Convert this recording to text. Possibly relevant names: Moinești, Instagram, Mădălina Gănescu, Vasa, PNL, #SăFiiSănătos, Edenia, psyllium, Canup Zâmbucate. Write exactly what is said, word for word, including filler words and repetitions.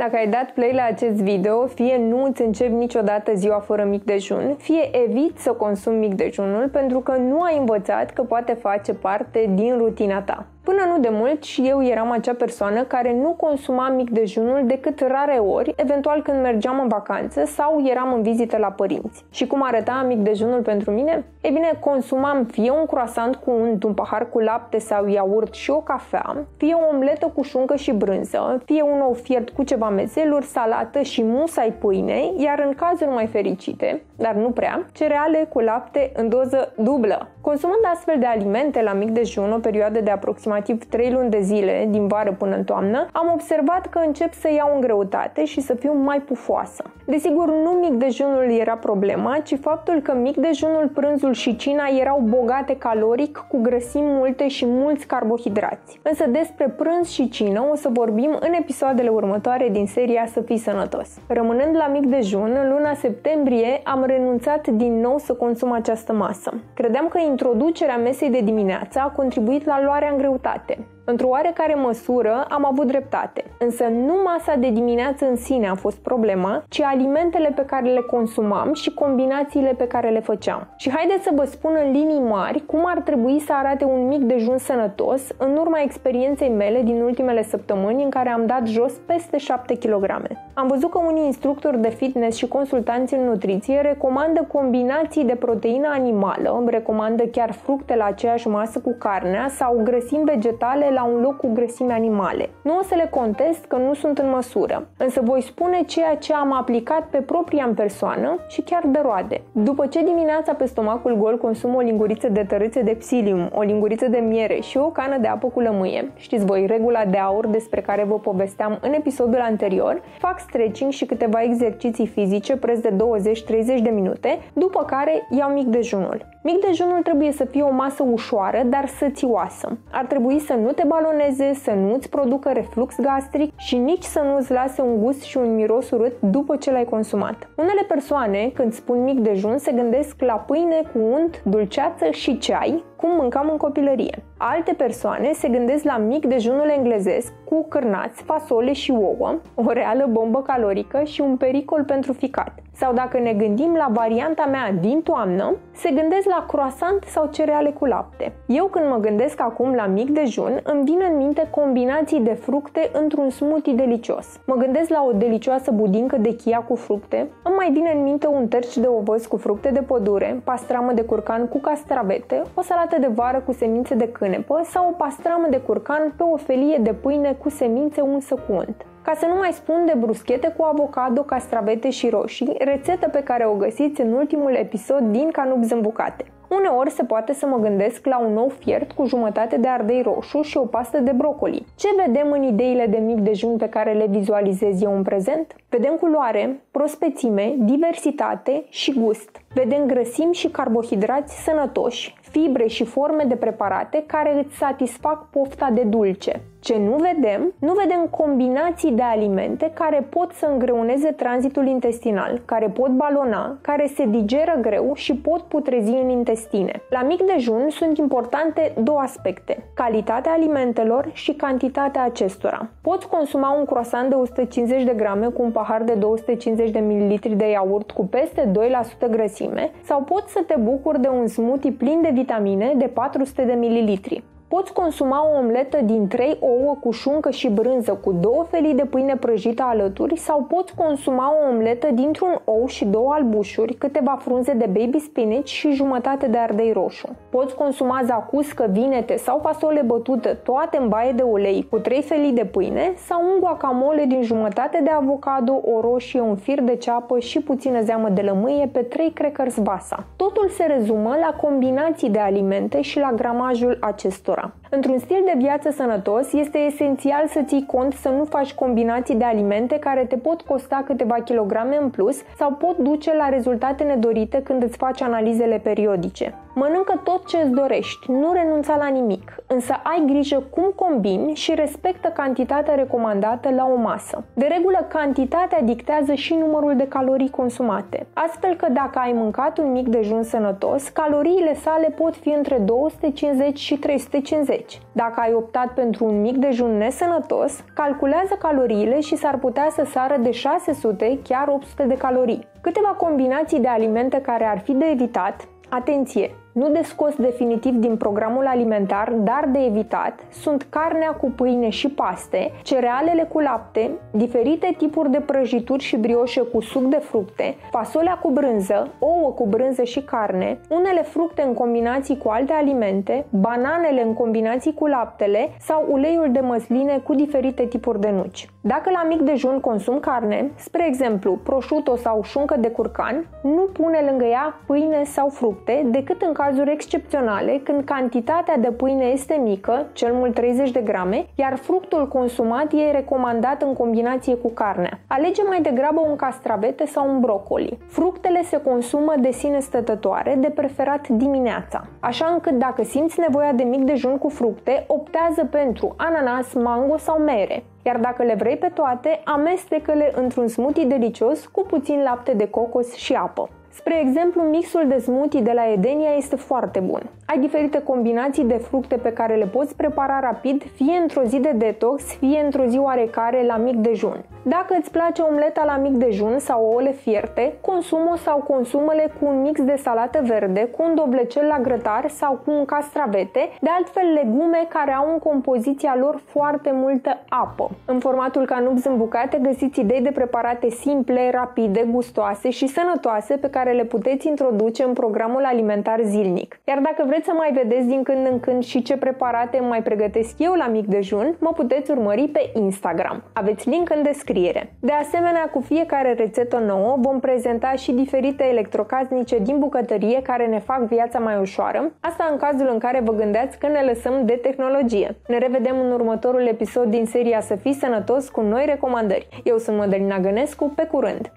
Dacă ai dat play la acest video, fie nu îți începi niciodată ziua fără mic dejun, fie eviți să consumi mic dejunul pentru că nu ai învățat că poate face parte din rutina ta. Până nu de mult și eu eram acea persoană care nu consuma mic dejunul decât rare ori, eventual când mergeam în vacanță sau eram în vizită la părinți. Și cum arăta mic dejunul pentru mine? E bine, consumam fie un croissant cu unt, un pahar cu lapte sau iaurt și o cafea, fie o omletă cu șuncă și brânză, fie un ou fiert cu ceva mezeluri, salată și musai pâinei, iar în cazuri mai fericite, dar nu prea, cereale cu lapte în doză dublă. Consumând astfel de alimente la mic dejun o perioadă de aproximativ trei luni de zile, din vară până în toamnă, am observat că încep să iau în greutate și să fiu mai pufoasă. Desigur, nu mic dejunul era problema, ci faptul că mic dejunul, prânzul și cina erau bogate caloric, cu grăsimi multe și mulți carbohidrați. Însă despre prânz și cină o să vorbim în episoadele următoare din seria Să fii sănătos. Rămânând la mic dejun, în luna septembrie am renunțat din nou să consum această masă. Credeam că introducerea mesei de dimineață a contribuit la luarea în greutate. Într-o oarecare măsură am avut dreptate, însă nu masa de dimineață în sine a fost problema, ci alimentele pe care le consumam și combinațiile pe care le făceam. Și haideți să vă spun în linii mari cum ar trebui să arate un mic dejun sănătos în urma experienței mele din ultimele săptămâni în care am dat jos peste șapte kilograme. Am văzut că unii instructori de fitness și consultanți în nutriție recomandă combinații de proteină animală, recomandă chiar fructe la aceeași masă cu carnea sau grăsimi vegetale la un loc cu grăsime animale. Nu o să le contest că nu sunt în măsură, însă voi spune ceea ce am aplicat pe propria în persoană și chiar de roade. După ce dimineața pe stomacul gol consum o linguriță de tărâțe de psyllium, o linguriță de miere și o cană de apă cu lămâie, știți voi regula de aur despre care vă povesteam în episodul anterior, fac stretching și câteva exerciții fizice preț de douăzeci-treizeci de minute, după care iau mic dejunul. Mic dejunul trebuie să fie o masă ușoară, dar sățioasă. Ar trebui să nu te baloneze, să nu-ți producă reflux gastric și nici să nu-ți lase un gust și un miros urât după ce l-ai consumat. Unele persoane, când spun mic dejun, se gândesc la pâine cu unt, dulceață și ceai, cum mâncam în copilărie. Alte persoane se gândesc la mic dejunul englezesc cu cârnați, fasole și ouă, o reală bombă calorică și un pericol pentru ficat. Sau dacă ne gândim la varianta mea din toamnă, se gândesc la croissant sau cereale cu lapte. Eu când mă gândesc acum la mic dejun, îmi vin în minte combinații de fructe într-un smoothie delicios. Mă gândesc la o delicioasă budincă de chia cu fructe, îmi mai vine în minte un terci de ovăz cu fructe de pădure, pastramă de curcan cu castravete, o salată de vară cu semințe de cânepă sau o pastramă de curcan pe o felie de pâine cu semințe unsă cu unt. Ca să nu mai spun de bruschete cu avocado, castravete și roșii, rețetă pe care o găsiți în ultimul episod din Canup Zâmbucate. Uneori se poate să mă gândesc la un ou fiert cu jumătate de ardei roșu și o pastă de brocoli. Ce vedem în ideile de mic dejun pe care le vizualizez eu în prezent? Vedem culoare, prospețime, diversitate și gust. Vedem grăsimi și carbohidrați sănătoși, fibre și forme de preparate care îți satisfac pofta de dulce. Ce nu vedem? Nu vedem combinații de alimente care pot să îngreuneze tranzitul intestinal, care pot balona, care se digeră greu și pot putrezi în intestine. La mic dejun sunt importante două aspecte, calitatea alimentelor și cantitatea acestora. Poți consuma un croissant de o sută cincizeci de grame cu un pahar de două sute cincizeci de mililitri de iaurt cu peste doi la sută grăsime sau poți să te bucuri de un smoothie plin de vitamine de patru sute de mililitri. Poți consuma o omletă din trei ouă cu șuncă și brânză cu două felii de pâine prăjită alături sau poți consuma o omletă dintr-un ou și două albușuri, câteva frunze de baby spinach și jumătate de ardei roșu. Poți consuma zacuscă, vinete sau fasole bătută, toate în baie de ulei, cu trei felii de pâine sau un guacamole din jumătate de avocado, o roșie, un fir de ceapă și puțină zeamă de lămâie pe trei crackers Vasa. Totul se rezumă la combinații de alimente și la gramajul acestora. Într-un stil de viață sănătos, este esențial să ții cont să nu faci combinații de alimente care te pot costa câteva kilograme în plus sau pot duce la rezultate nedorite când îți faci analizele periodice. Mănâncă tot ce îți dorești, nu renunța la nimic, însă ai grijă cum combini și respectă cantitatea recomandată la o masă. De regulă, cantitatea dictează și numărul de calorii consumate, astfel că dacă ai mâncat un mic dejun sănătos, caloriile sale pot fi între două sute cincizeci și trei sute cincizeci. zece. Dacă ai optat pentru un mic dejun nesănătos, calculează caloriile și s-ar putea să sară de șase sute, chiar opt sute de calorii. Câteva combinații de alimente care ar fi de evitat, atenție! Nu de scos definitiv din programul alimentar, dar de evitat, sunt carnea cu pâine și paste, cerealele cu lapte, diferite tipuri de prăjituri și brioșe cu suc de fructe, fasolea cu brânză, ouă cu brânză și carne, unele fructe în combinații cu alte alimente, bananele în combinații cu laptele sau uleiul de măsline cu diferite tipuri de nuci. Dacă la mic dejun consum carne, spre exemplu prosciutto sau șuncă de curcan, nu pune lângă ea pâine sau fructe, decât în cazuri excepționale, când cantitatea de pâine este mică, cel mult treizeci de grame, iar fructul consumat e recomandat în combinație cu carnea. Alege mai degrabă un castravete sau un brocoli. Fructele se consumă de sine stătătoare, de preferat dimineața, așa încât dacă simți nevoia de mic dejun cu fructe, optează pentru ananas, mango sau mere. Iar dacă le vrei pe toate, amestecă-le într-un smoothie delicios cu puțin lapte de cocos și apă. Spre exemplu, mixul de smoothie de la Edenia este foarte bun. Ai diferite combinații de fructe pe care le poți prepara rapid, fie într-o zi de detox, fie într-o zi oarecare la mic dejun. Dacă îți place omleta la mic dejun sau ouăle fierte, consumă sau consumă-le cu un mix de salată verde, cu un doblecel la grătar sau cu un castravete, de altfel legume care au în compoziția lor foarte multă apă. În formatul Canup Zâmbucate găsiți idei de preparate simple, rapide, gustoase și sănătoase pe care care le puteți introduce în programul alimentar zilnic. Iar dacă vreți să mai vedeți din când în când și ce preparate mai pregătesc eu la mic dejun, mă puteți urmări pe Instagram. Aveți link în descriere. De asemenea, cu fiecare rețetă nouă vom prezenta și diferite electrocasnice din bucătărie care ne fac viața mai ușoară, asta în cazul în care vă gândeați că ne lăsăm de tehnologie. Ne revedem în următorul episod din seria Să fii sănătos cu noi recomandări. Eu sunt Mădălina Gănescu, pe curând!